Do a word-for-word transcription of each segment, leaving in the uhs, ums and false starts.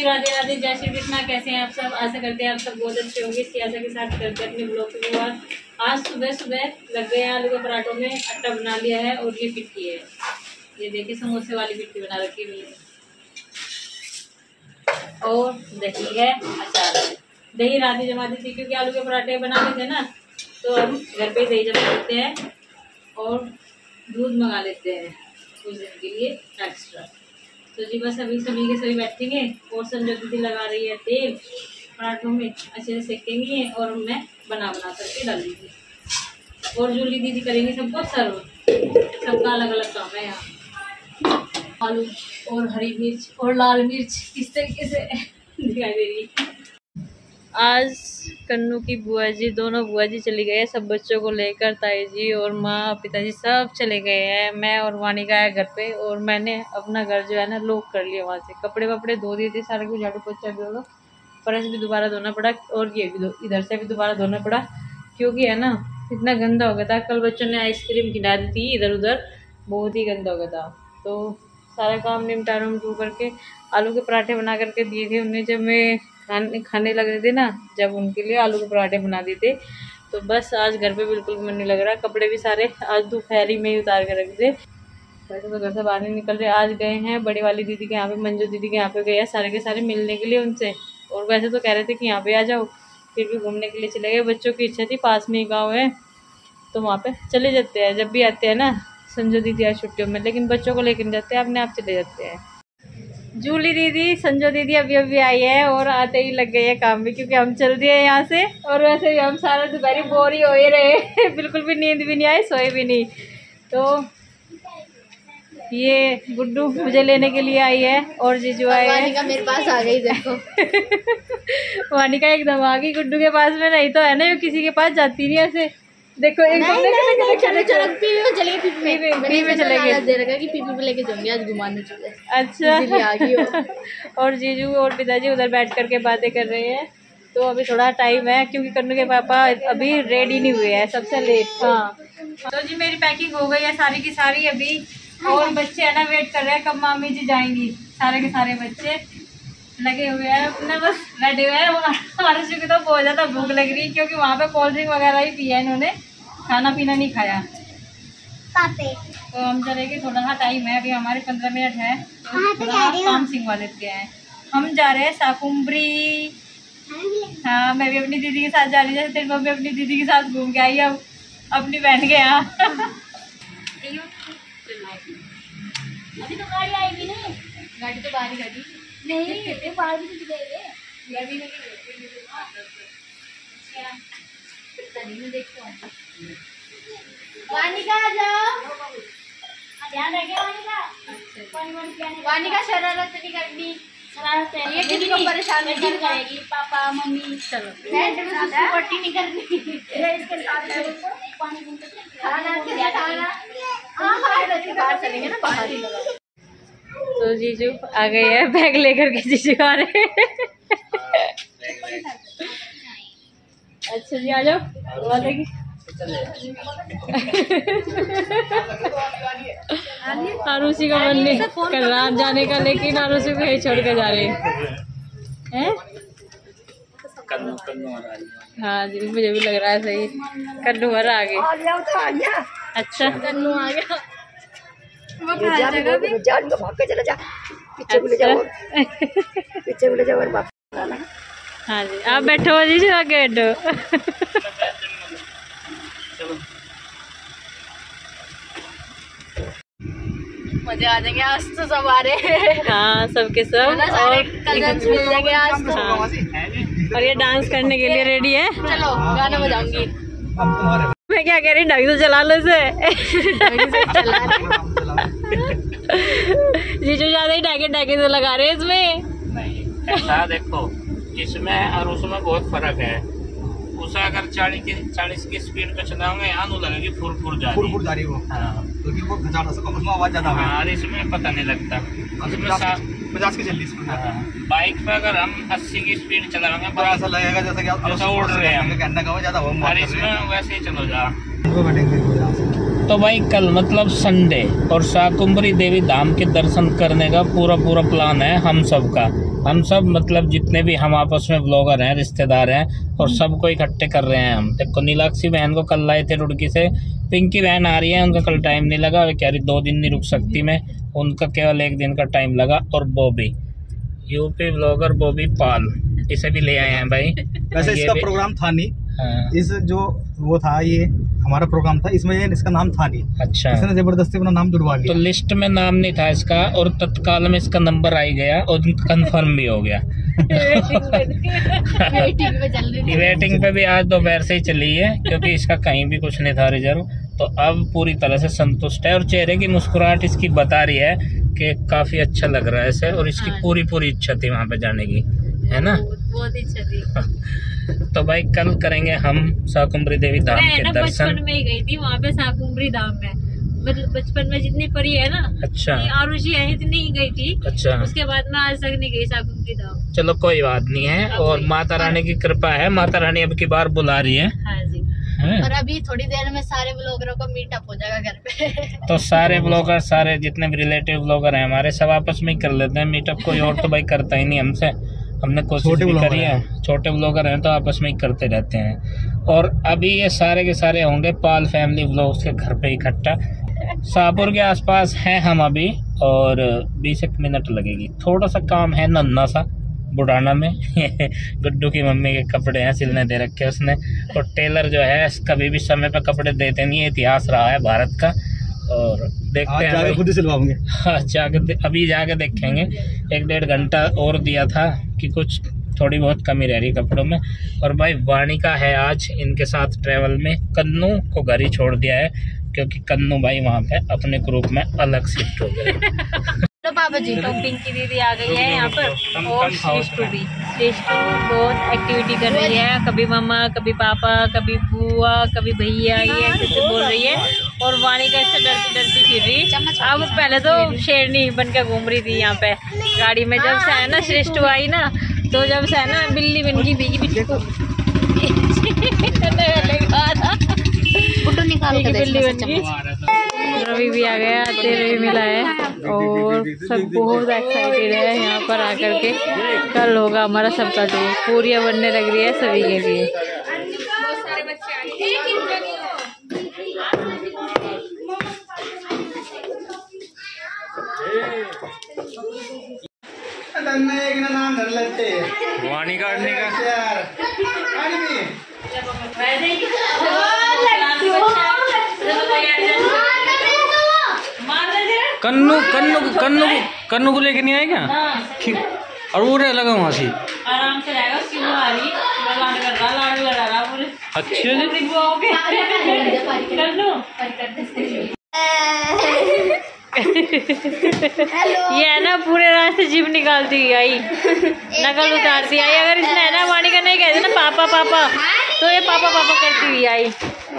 जी, राधे राधे, जय श्री कृष्णा। कैसे हैं आप सब? आशा करते हैं आप सब बहुत अच्छे होंगे। इसकी आशा के साथ करते हैं अपने ब्लॉग की शुरुआत। आज सुबह सुबह लग गए आलू के पराठों में, आटा बना लिया है और ये पिट्ठी है। ये देखिए समोसे वाली पिट्ठी बना रखी हुई है और दही है, अचार है। दही राधे जमा दी थी क्योंकि आलू के पराठे बनाने थे ना, तो हम घर पे ही दही जमा देते हैं और दूध मंगा लेते हैं कुछ दिन के लिए एक्स्ट्रा। तो जी बस अभी सभी के सभी बैठेंगे और संजय दीदी लगा रही है तेल पराठों में, अच्छे से सेकेंगे और मैं बना बना करके डालूंगी। और जूली दीदी करेंगे सबको सर्व, सबका अलग अलग काम है। यहाँ आलू और हरी मिर्च और लाल मिर्च किस तरीके से दिखाई दे रही है। आज कन्नू की बुआ जी, दोनों बुआ जी चली गए हैं सब बच्चों को लेकर। ताई जी और माँ पिताजी सब चले गए हैं। मैं और वानिका है घर पे और मैंने अपना घर जो है ना लॉक कर लिया। वहाँ से कपड़े वपड़े धो दिए थे सारे कुछ, झाड़ू पोछा भी होगा, फर्श भी दोबारा धोना पड़ा और ये भी इधर से भी दोबारा धोना पड़ा क्योंकि है ना इतना गंदा हो गया था। कल बच्चों ने आइसक्रीम खिला दी थी इधर उधर, बहुत ही गंदा हो गया था। तो सारा काम निपटा निपटू करके आलू के पराठे बना करके दिए थे उन्हें। जब मैं खाने खाने लग रहे थे ना, जब उनके लिए आलू के पराठे बना दिए थे। तो बस आज घर पे बिल्कुल मन नहीं लग रहा। कपड़े भी सारे आज दोपहर ही में ही उतार कर रखे थे, तो घर से बाहर नहीं निकल रहे। आज गए हैं बड़ी वाली दीदी के यहाँ पे, मंजू दीदी के यहाँ पे गए हैं सारे के सारे मिलने के लिए उनसे। और वैसे तो कह रहे थे कि यहाँ पे आ जाओ, फिर भी घूमने के लिए चले गए। बच्चों की इच्छा थी, पास में ही गाँव है तो वहाँ पर चले जाते हैं जब भी आते हैं ना संजू दीदी आज छुट्टियों में, लेकिन बच्चों को लेकर जाते हैं, अपने आप चले जाते हैं। जूली दीदी संजो दीदी अभी अभी आई है और आते ही लग गई है काम में क्योंकि हम चल दिए यहाँ से। और वैसे भी हम सारा दोपहर बोर ही हो ही रहे बिल्कुल भी नींद भी नहीं आई, सोए भी नहीं। तो ये गुड्डू मुझे लेने के लिए आई है और जीजू आए हैं। वानिका मेरे पास आ गई देखो वानिका एकदम आ गई गुड्डू के पास में, नहीं तो है ना किसी के पास जाती नहीं ऐसे। देखो एक और जीजू और पिताजी उधर बैठ करके बातें कर रहे हैं। तो अभी थोड़ा टाइम है क्योंकि कन्नू के पापा अभी रेडी नहीं हुए हैं, सबसे लेट। हाँ तो जी मेरी पैकिंग हो गई है सारी की सारी अभी, और बच्चे है ना वेट कर रहे हैं कब मामी जी जाएंगी। सारे के सारे बच्चे लगे हुए हैं अपने, बस बैठे हुए हैं। हमारे जी को तो बहुत ज़्यादा भूख लग रही है क्योंकि वहाँ पे कोल्ड ड्रिंक वगैरह ही पिया इन्होंने, खाना पीना नहीं खाया। तो हम चलेंगे, थोड़ा सा टाइम है अभी, हमारे पंद्रह मिनट है तो काम सिंगवा लेते हैं। हम जा रहे हैं शाकुंभरी। हाँ मैं भी अपनी दीदी के साथ जा रही, जैसे तेरी मम्मी अपनी दीदी के साथ घूम के आई है अपनी बहन के यहाँ। अभी तो गाड़ी आई भी नहीं, गाड़ी तो बाहर गाड़ी नहीं नहीं बाहर भी भी वानिका वानिका शरारत नहीं करनी, शरारत ये किसी को परेशान नहीं करेगी। पापा मम्मी चलो नहीं करनी, बाहर चलेंगे ना बाहर ही। तो जीजू आ गए हैं बैग लेकर के, जीजू आ रहे अच्छा जी आ जाओ आरुषि का मन नहीं कर रहा जाने का, लेकिन आरुषि को यही छोड़ कर जा रहे हैं। हाँ जी मुझे भी लग रहा है सही, कन्नू भर आ गए। अच्छा कन्नू आ गया, चला जा पीछे पीछे जाओ। हाँ जी आप बैठो जी, आगे मजे आ जाएंगे आज तो सब आ रहे हैं। हाँ सबके सब, और मिल जाएंगे आज तो। और ये डांस करने के लिए रेडी है, चलो गाना बजाऊंगी मैं। क्या कह रही, ढंग से चला लो से जीजू ज्यादा ही डाके डाके तो लगा रहे इसमें। नहीं ऐसा देखो इसमें और उसमें बहुत फर्क है। उसे अगर चालीस की चालीस की स्पीड पे चलाओगे आनू लगेगी फुर फुर जा फुर फुर जा रही वो, क्योंकि वो खचा ना सको उसमें आवाज ज्यादा। हाँ इसमें पता नहीं लगता, उसमें पचास की चल रही। बाइक पे अगर हम अस्सी की स्पीड चलाएंगे बड़ा सा लगेगा जैसे कि आप उड़ रहे हैं, कहना कहो ज्यादा। और इसमें वैसे ही चलो जा तो भाई कल मतलब संडे और शाकुंभरी देवी धाम के दर्शन करने का पूरा पूरा प्लान है हम सब का। हम सब मतलब जितने भी हम आपस में ब्लॉगर हैं, रिश्तेदार हैं, और सबको इकट्ठे कर रहे हैं हम। देखो नीलाक्षी बहन को कल लाए थे रुड़की से, पिंकी बहन आ रही है, उनका कल टाइम नहीं लगा, वे कह रही दो दिन नहीं रुक सकती मैं, उनका केवल एक दिन का टाइम लगा। और बॉबी, यूपी ब्लॉगर बॉबी पाल, इसे भी ले आए हैं भाई। वैसे इसका प्रोग्राम था नहीं, इस जो वो था ये हमारा प्रोग्राम था, इसमें इसका नाम था नहीं। अच्छा, इसने जबरदस्ती अपना नाम जुड़वा लिया। तो लिस्ट में नाम नहीं था इसका, और तत्काल में इसका नंबर आ गया और कंफर्म भी हो गया। वेटिंग पे भी आज दोपहर से ही चली है, क्योंकि इसका कहीं भी कुछ नहीं था रिजर्व। तो अब पूरी तरह से संतुष्ट है, और चेहरे की मुस्कुराहट इसकी बता रही है कि काफी अच्छा लग रहा है इसे, और इसकी पूरी पूरी इच्छा थी वहाँ पे जाने की, है ना, बहुत इच्छा थी। तो भाई कल करेंगे हम शाकुंभरी देवी धाम के दर्शन। बचपन में ही गई थी वहाँ पे शाकुंभरी धाम में, मतलब बचपन में जितनी पढ़ी है ना, अच्छा, आरुषि है इतनी ही गई थी। अच्छा, उसके बाद मैं आज तक नहीं गई शाकुंभरी धाम। चलो कोई बात नहीं है, और माता रानी की कृपा है, माता रानी अब की बार बुला रही है। हाँ जी, और अभी थोड़ी देर में सारे ब्लॉगरों को मीटअप हो जाएगा घर पे। तो सारे ब्लॉगर, सारे जितने भी रिलेटिव ब्लॉगर हैं हमारे, सब आपस में ही कर लेते हैं मीटअप। कोई और तो भाई करता ही नहीं हमसे, हमने कोशिश भी करी है। छोटे ब्लॉगर हैं तो आपस में ही करते रहते हैं। और अभी ये सारे के सारे होंगे पाल फैमिली व्लॉग्स के घर पे इकट्ठा। शाहपुर के आसपास हैं हम अभी, और बीस एक मिनट लगेगी। थोड़ा सा काम है नन्ना सा बुढ़ाना में। गुड्डू की मम्मी के कपड़े हैं, सिलने दे रखे उसने, और टेलर जो है कभी भी समय पर कपड़े देते नहीं, इतिहास रहा है भारत का। और देखते हैं, जाके खुद ही सिलवाऊंगे। हाँ, जाके अभी जाके देखेंगे। एक डेढ़ घंटा और दिया था कि कुछ थोड़ी बहुत कमी रह रही कपड़ों में। और भाई वाणिका है आज इनके साथ ट्रैवल में। कन्नू को घर ही छोड़ दिया है, क्योंकि कन्नू भाई वहाँ पे अपने ग्रुप में अलग शिफ्ट हो गए। तो बाबा जी, तो पिंकी दीदी आ गई है यहाँ पर, और श्रेष्ठ भी श्रेष्ठ बहुत एक्टिविटी कर रही है। कभी मामा, कभी पापा, कभी बुआ, कभी भैया, ये ऐसे बोल रही है। और वाणिका इससे डरती डरती फिर रही। अब पहले तो शेरनी बनकर घूम रही थी यहाँ पे गाड़ी में। जब से है ना श्रेष्ठ आई ना, तो जब से है ना बिल्ली बन गई बिल्ली बिल्ली रवि भी आ गया, रवि मिला है, और सब बहुत एक्साइटेड है यहाँ पर आकर के। कल होगा हमारा सबका टूर, पूरियाँ बनने लग रही है सभी के लिए। कन्नू कन्नू कन्नू कन्नू को लेके नहीं आए क्या? ठीक, और वो रह लगा वहाँ से आराम से रहेगा, उसकी वो आ रही कर रहा लाडू लगा रहा पूरे। अच्छे ये है ना पूरे रास्ते जीभ निकालती आई, नकल उतारती आई। अगर इसने है ना वाणिका नहीं कहते ना पापा पापा, तो ये पापा पापा करती हुई आई।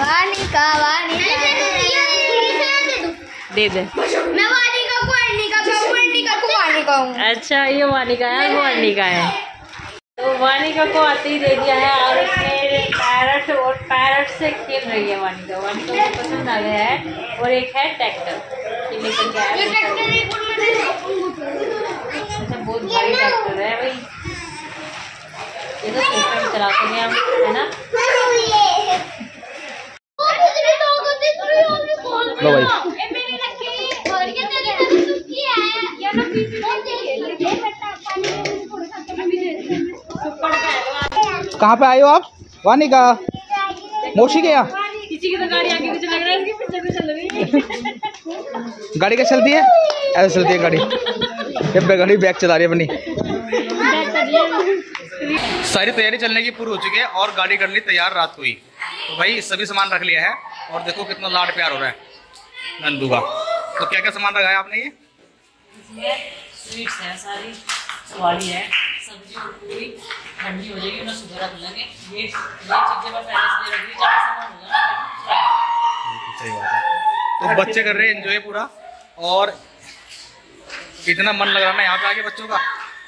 वाणिका वाणिका दे दे, मैं वाणिका को वाणिका को वाणिका को वाणिका हूँ। अच्छा, ये वाणिका है, वाणिका है। तो वाणिका को आते ही दे दिया है, और उसमें पैरट और पैरट से खेल रही है वाणिका। वाणिका को पसंद आ गया है। और एक है ट्रैक्टर, बहुत भारी ट्रैक्टर है भाई, ये तो ट्रैक्टर चलाते हैं हम, है ना। कहाँ पे आए हो आप वाणिका? मौसी के यहाँ गाड़ी क्या चलती है? ऐसे चलती है गाड़ी, ये गाड़ी बैग चला रही है अपनी। सारी तैयारी चलने की पूरी हो चुकी है, और गाड़ी करनी तैयार रात हुई। तो भाई सभी सामान रख लिया है, और देखो कितना लाड प्यार हो रहा है नंदू का। तो क्या क्या सामान लगाया आपने? ये इसमें स्वीट्स है सारी, सवारी है, सब्जी और पूरी ठंडी हो जाएगी ना, सुबह रख लेंगे। ये ये चीजें बस ऐसे रख दी, ज्यादा सामान हो जाएगा ना। सही बात है। तो बच्चे कर रहे हैं एंजॉय पूरा, और इतना मन लग रहा है ना यहाँ पे आके बच्चों का।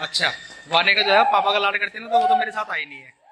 अच्छा, वाने का जो है पापा का लाड करते हैं ना, तो वो तो मेरे साथ आई नहीं है।